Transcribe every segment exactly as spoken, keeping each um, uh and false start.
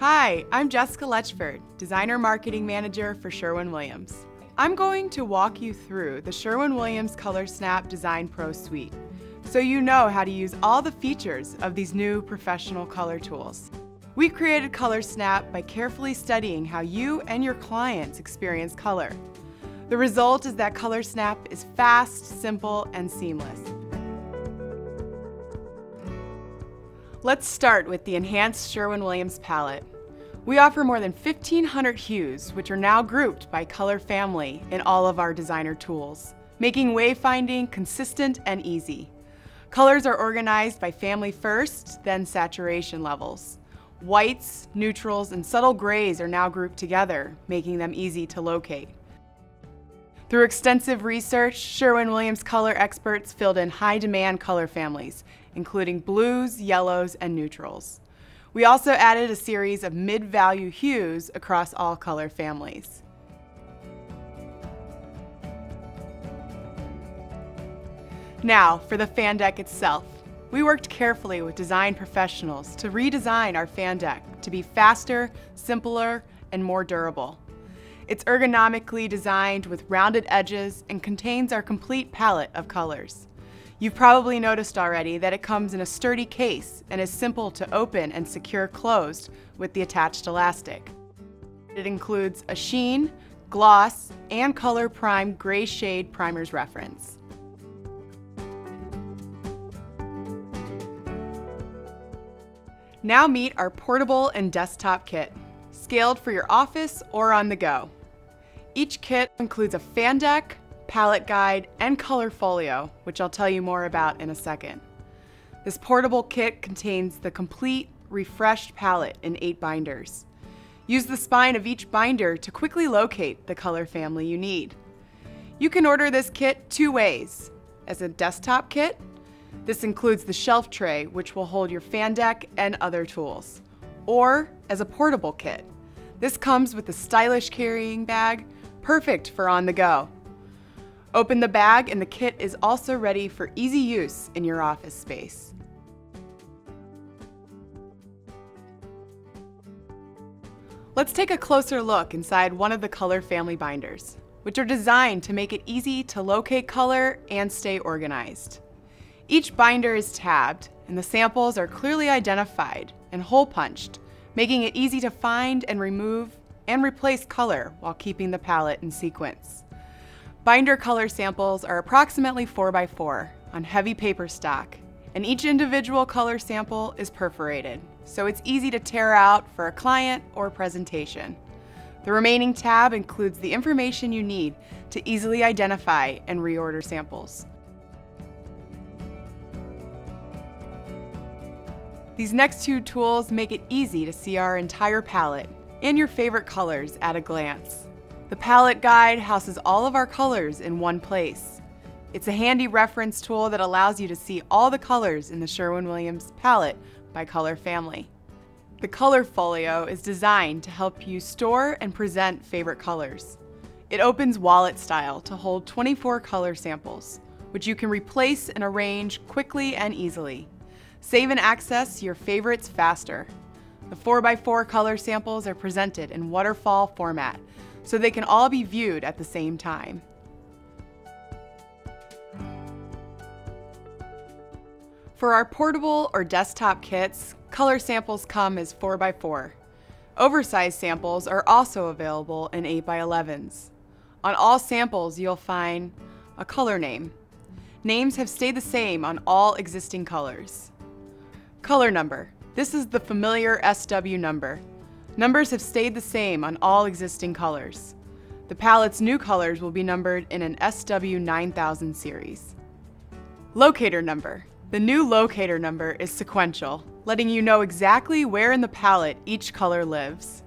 Hi, I'm Jessica Letchford, Designer Marketing Manager for Sherwin-Williams. I'm going to walk you through the Sherwin-Williams ColorSnap Design Pro Suite, so you know how to use all the features of these new professional color tools. We created ColorSnap by carefully studying how you and your clients experience color. The result is that ColorSnap is fast, simple, and seamless. Let's start with the enhanced Sherwin-Williams palette. We offer more than fifteen hundred hues, which are now grouped by color family in all of our designer tools, making wayfinding consistent and easy. Colors are organized by family first, then saturation levels. Whites, neutrals, and subtle grays are now grouped together, making them easy to locate. Through extensive research, Sherwin-Williams color experts filled in high-demand color families, including blues, yellows, and neutrals. We also added a series of mid-value hues across all color families. Now for the fan deck itself. We worked carefully with design professionals to redesign our fan deck to be faster, simpler, and more durable. It's ergonomically designed with rounded edges and contains our complete palette of colors. You've probably noticed already that it comes in a sturdy case and is simple to open and secure closed with the attached elastic. It includes a sheen, gloss, and Color Prime gray shade primers reference. Now meet our portable and desktop kit, scaled for your office or on the go. Each kit includes a fan deck, palette guide, and Color Folio, which I'll tell you more about in a second. This portable kit contains the complete, refreshed palette in eight binders. Use the spine of each binder to quickly locate the color family you need. You can order this kit two ways. As a desktop kit, this includes the shelf tray, which will hold your fan deck and other tools, or as a portable kit. This comes with a stylish carrying bag, perfect for on the go. Open the bag and the kit is also ready for easy use in your office space. Let's take a closer look inside one of the color family binders, which are designed to make it easy to locate color and stay organized. Each binder is tabbed and the samples are clearly identified and hole punched, making it easy to find and remove and replace color while keeping the palette in sequence. Binder color samples are approximately four by four on heavy paper stock, and each individual color sample is perforated, so it's easy to tear out for a client or presentation. The remaining tab includes the information you need to easily identify and reorder samples. These next two tools make it easy to see our entire palette and your favorite colors at a glance. The palette guide houses all of our colors in one place. It's a handy reference tool that allows you to see all the colors in the Sherwin-Williams palette by color family. The Color Folio is designed to help you store and present favorite colors. It opens wallet style to hold twenty-four color samples, which you can replace and arrange quickly and easily. Save and access your favorites faster. The four by four color samples are presented in waterfall format, so they can all be viewed at the same time. For our portable or desktop kits, color samples come as four by four. Oversized samples are also available in eight by elevens. On all samples, you'll find a color name. Names have stayed the same on all existing colors. Color number. This is the familiar S W number. Numbers have stayed the same on all existing colors. The palette's new colors will be numbered in an S W nine thousand series. Locator number. The new locator number is sequential, letting you know exactly where in the palette each color lives.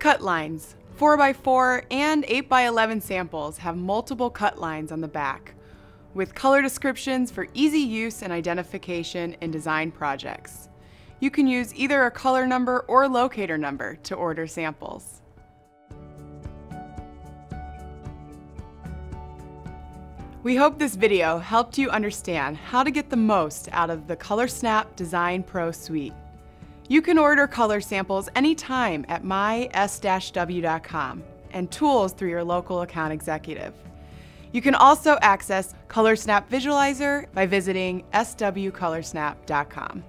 Cut lines. four by four and eight by eleven samples have multiple cut lines on the back, with color descriptions for easy use and identification in design projects. You can use either a color number or locator number to order samples. We hope this video helped you understand how to get the most out of the ColorSnap Design Pro Suite. You can order color samples anytime at my s dash w dot com and tools through your local account executive. You can also access ColorSnap Visualizer by visiting s w color snap dot com.